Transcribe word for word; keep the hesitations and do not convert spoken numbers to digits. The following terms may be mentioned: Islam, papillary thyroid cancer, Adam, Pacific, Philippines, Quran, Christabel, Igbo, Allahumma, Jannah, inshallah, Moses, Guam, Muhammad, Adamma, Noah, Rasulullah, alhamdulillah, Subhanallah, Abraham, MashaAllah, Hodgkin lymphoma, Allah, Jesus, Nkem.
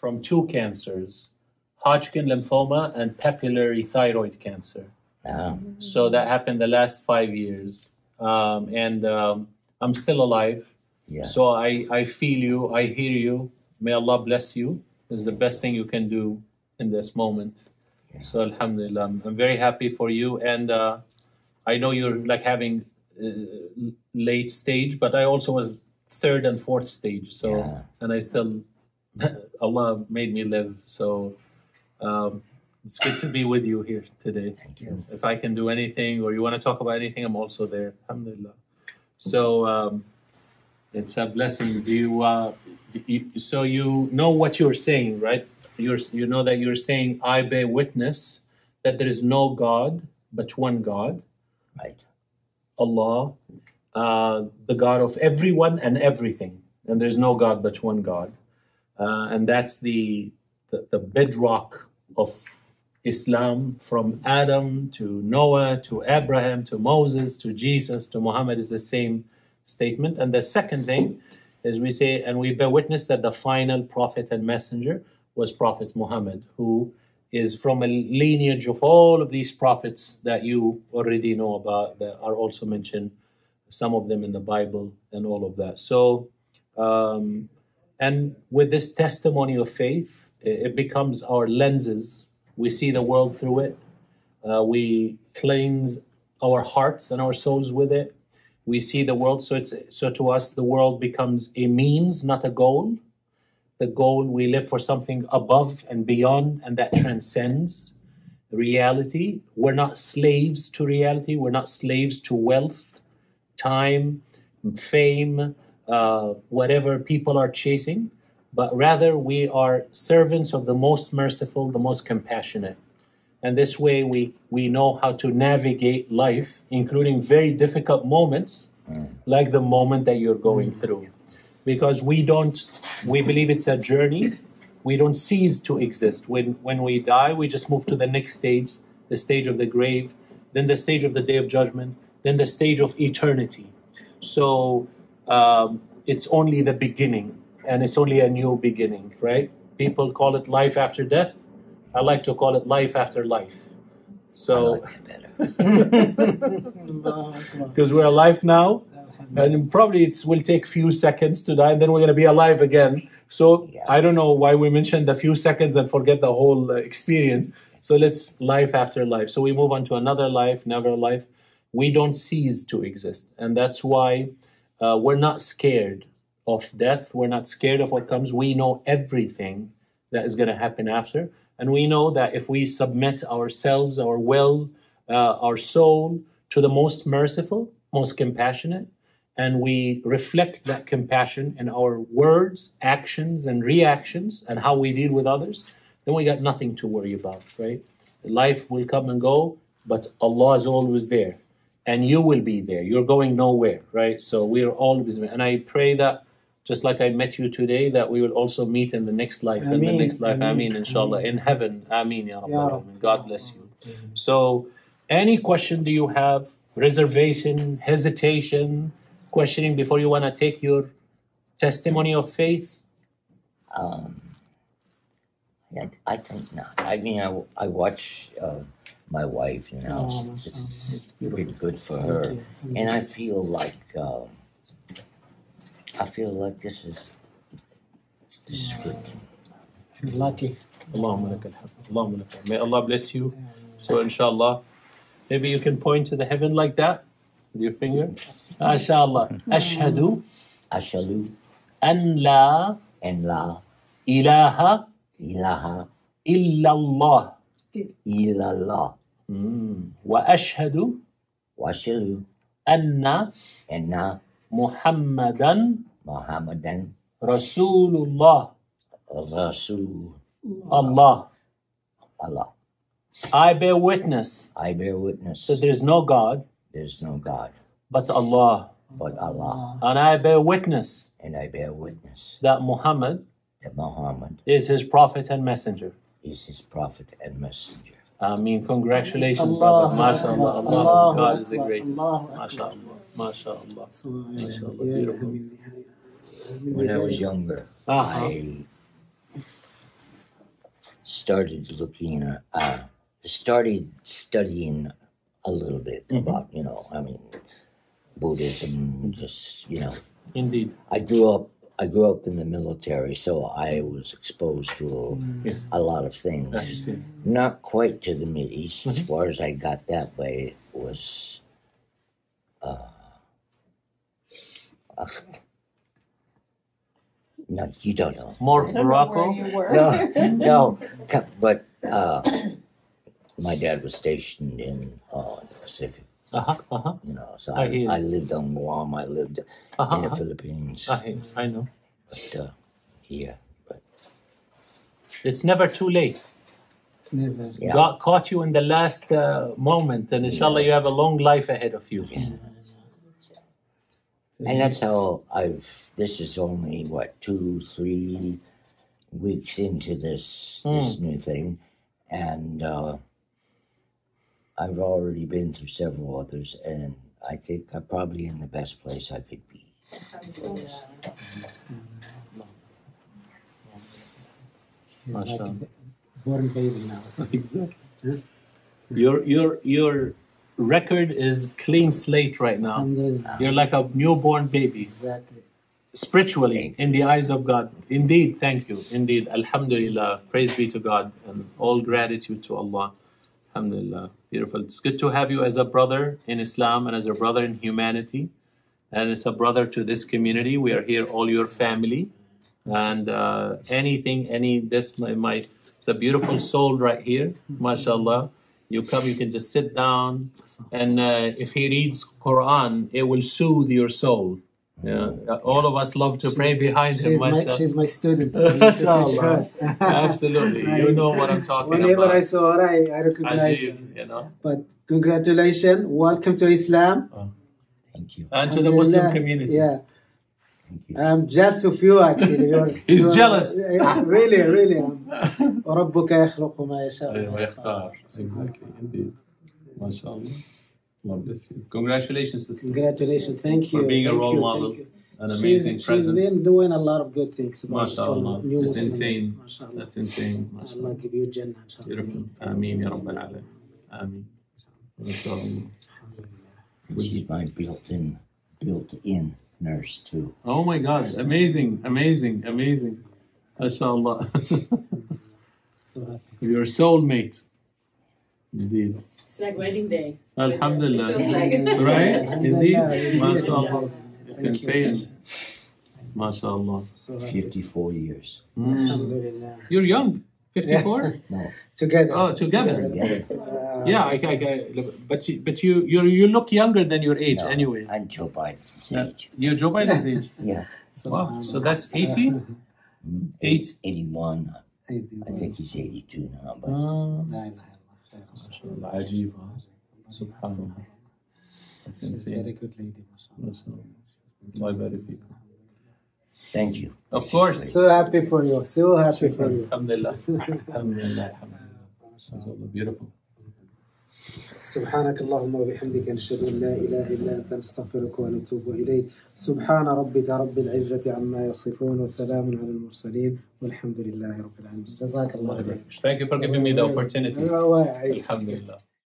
from two cancers, Hodgkin lymphoma and papillary thyroid cancer. Oh. So that happened the last five years. Um, and um, I'm still alive. Yeah. So I, I feel you. I hear you. May Allah bless you. It's the best thing you can do in this moment. Yeah. So alhamdulillah, I'm, I'm very happy for you. And uh, I know you're like having uh, late stage, but I also was third and fourth stage. So, yeah. and I still, Allah made me live. So um, it's good to be with you here today. Thank you. If I can do anything or you want to talk about anything, I'm also there. Alhamdulillah. So um, it's a blessing. Do you, uh, do you, so you know what you're saying, right? You're, you know that you're saying, I bear witness that there is no God but one God. Right. Allah, uh, the God of everyone and everything. And there's no God but one God. Uh, and that's the, the, the bedrock of Islam, from Adam to Noah to Abraham to Moses to Jesus to Muhammad, is the same statement. And the second thing is we say, and we bear witness that the final prophet and messenger was Prophet Muhammad, who is from a lineage of all of these prophets that you already know about, that are also mentioned, some of them in the Bible and all of that. So, um, and with this testimony of faith, it becomes our lenses. We see the world through it. Uh, we cleanse our hearts and our souls with it. We see the world. So it's, so to us, the world becomes a means, not a goal. The goal, we live for something above and beyond, and that transcends reality. We're not slaves to reality. We're not slaves to wealth, time, fame, uh, whatever people are chasing. But rather, we are servants of the most merciful, the most compassionate. And this way, we, we know how to navigate life, including very difficult moments, mm. like the moment that you're going through. Because we don't, we believe it's a journey. We don't cease to exist. When, when we die, we just move to the next stage, the stage of the grave, then the stage of the Day of Judgment, then the stage of eternity. So um, it's only the beginning. And it's only a new beginning, right? People call it life after death. I like to call it life after life. So, because like we're alive now, and probably it will take few seconds to die, and then we're going to be alive again. So yeah. I don't know why we mentioned the few seconds and forget the whole experience. So let's life after life. So we move on to another life, another life. We don't cease to exist. And that's why uh, we're not scared of death. We're not scared of what comes. We know everything that is going to happen after. And we know that if we submit ourselves, our will, uh, our soul to the most merciful, most compassionate, and we reflect that compassion in our words, actions, and reactions, and how we deal with others, then we got nothing to worry about, right? Life will come and go, but Allah is always there. And you will be there. You're going nowhere, right? So we are always there. And I pray that just like I met you today, that we will also meet in the next life, Ameen. in the next life, Ameen, inshallah, Ameen. in heaven, Ameen, Ya Rabbi, yeah. God bless you. Ameen. So any question do you have, reservation, hesitation, questioning before you want to take your testimony of faith? Um, I, I think not. I mean, I, I watch uh, my wife, you know, oh, this is really good for her. Thank you. Thank you. And I feel like... Uh, I feel like this is, this is good. Lucky. Allahumma lak alhamd. Allahumma lak alhamd. May Allah bless you. So inshallah, maybe you can point to the heaven like that with your finger. Inshallah. Ashhadu. Ashhadu. An la. An la. Ilaha. Ilaha. Illallah. Illallah. Wa ashhadu. Wa ashhadu. Anna. Anna. Muhammadan, Muhammadan, Rasulullah, Rasul, Allah, Allah. I bear witness. I bear witness that there is no God. There is no God, but Allah, but Allah. And I bear witness. And I bear witness that Muhammad, that Muhammad is his prophet and messenger. Is his prophet and messenger. I mean, congratulations, Allah, brother. MashaAllah, Allah, Allah, God is the greatest. MashaAllah. MashaAllah. MashaAllah. Beautiful. When I was younger, uh -huh. I started looking, uh, started studying a little bit mm-hmm. about, you know, I mean, Buddhism, just, you know. Indeed. I grew up, I grew up in the military, so I was exposed to yes. a lot of things. Not quite to the Mideast, mm-hmm. as far as I got that way, was, uh, uh No, you don't know. More Morocco? No, no. But uh, my dad was stationed in uh, the Pacific. Uh-huh, uh-huh. You know, so I, I, I lived on Guam. I lived uh-huh, in the uh-huh. Philippines. I, I know. But uh, yeah, but it's never too late. It's never. Yeah. God caught you in the last uh, moment, and inshallah, yeah. you have a long life ahead of you. Yeah. And that's how I've, this is only, what, two, three weeks into this mm. this new thing. And uh, I've already been through several others, and I think I'm probably in the best place I could be. He's like a born baby now. Exactly. You're, you're, you're... record is clean slate right now. You're like a newborn baby. Exactly. Spiritually, in the eyes of God. Indeed, thank you. Indeed, alhamdulillah. Praise be to God and all gratitude to Allah. Alhamdulillah. Beautiful. It's good to have you as a brother in Islam and as a brother in humanity. And as a brother to this community. We are here, all your family. And uh, anything, any, this, my, my, it's a beautiful soul right here. MashaAllah. You come, you can just sit down, and uh, if he reads Quran, it will soothe your soul. Yeah. All of us love to she, pray behind she's him. My, she's my student. Inshallah. Absolutely. I, you know what I'm talking whenever about. Whenever I saw her, I, I recognize Ajib, you know. But congratulations. Welcome to Islam. Oh, thank you. And to the Muslim community. Yeah. I'm jealous of you, actually. You're, He's you're, jealous. Uh, really, really. Exactly, indeed. MashaAllah. Love this. Congratulations, sister. Congratulations. Thank you. For being thank a role you, model. An amazing she's, presence. She's been doing a lot of good things. MashaAllah. That's insane. MashaAllah. That's insane. MashaAllah. Allah give you Jannah. Beautiful. Ameen, Ya Rabbil Alam. Ameen. MashaAllah. She's my built-in, built-in. nurse too. Oh my gosh, amazing, amazing, amazing. MashaAllah. So happy. Your soulmate. Indeed. It's like wedding day. Alhamdulillah. Right? Indeed. MashaAllah. It's insane. MashaAllah. fifty-four years. Mm. You're young. fifty-four? No. Together. Oh, together. together. Uh, yeah, I, I, I, look, but you, but you, you, you look younger than your age, no, anyway. I'm Joe Biden's uh, age. You're Joe Biden's age. Yeah. So, wow. So that's eighty. Uh, Eight. Eighty-one. I think he's eighty-two now. But. Uh, Ajib. Subhanallah. That's insane. She's a very good lady. My very people. Thank you. Of this course. So happy for you. So happy for you. Alhamdulillah. Alhamdulillah. Alhamdulillah. Beautiful. سبحانك اللهم وبحمدك نشهد أن لا إله إلا أنت نستغفرك ونتوب إليك سبحان ربك رب العزة عما يصفون وسلام على المرسلين والحمد لله رب العالمين. جزاك الله خير. Thank you for giving me the opportunity. Alhamdulillah.